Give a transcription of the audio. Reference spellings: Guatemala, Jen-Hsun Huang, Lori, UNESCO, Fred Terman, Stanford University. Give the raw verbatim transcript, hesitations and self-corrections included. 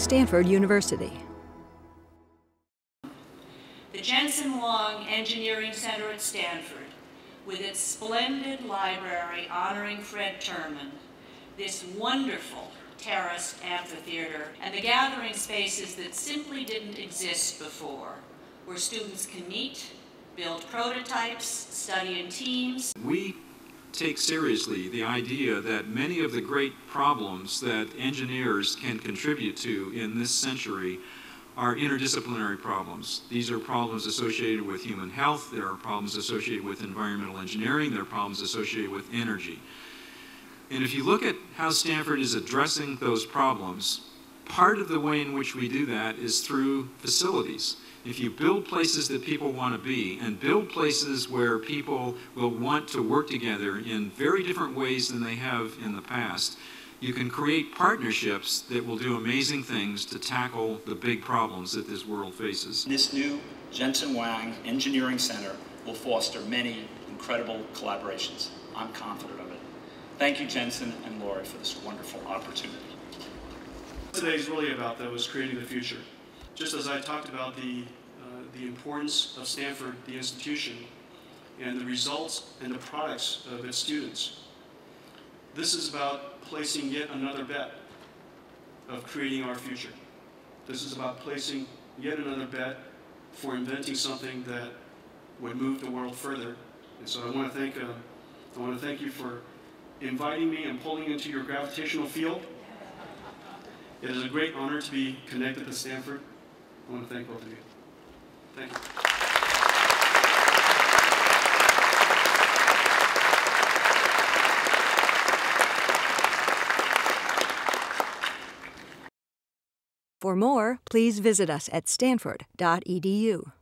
Stanford University. The Jen-Hsun Huang Engineering Center at Stanford, with its splendid library honoring Fred Terman, this wonderful terraced amphitheater, and the gathering spaces that simply didn't exist before, where students can meet, build prototypes, study in teams. We take seriously the idea that many of the great problems that engineers can contribute to in this century are interdisciplinary problems. These are problems associated with human health, there are problems associated with environmental engineering, there are problems associated with energy. And if you look at how Stanford is addressing those problems, part of the way in which we do that is through facilities. If you build places that people want to be, and build places where people will want to work together in very different ways than they have in the past, you can create partnerships that will do amazing things to tackle the big problems that this world faces. This new Jen-Hsun Huang Engineering Center will foster many incredible collaborations. I'm confident of it. Thank you, Jen-Hsun and Lori, for this wonderful opportunity. What today's really about, though, is creating the future. Just as I talked about the, uh, the importance of Stanford, the institution, and the results and the products of its students, this is about placing yet another bet of creating our future. This is about placing yet another bet for inventing something that would move the world further. And so I want to thank, uh, I want to thank you for inviting me and pulling into your gravitational field. It is a great honor to be connected to Stanford. I want to thank both of you. Thank you. For more, please visit us at stanford dot e d u.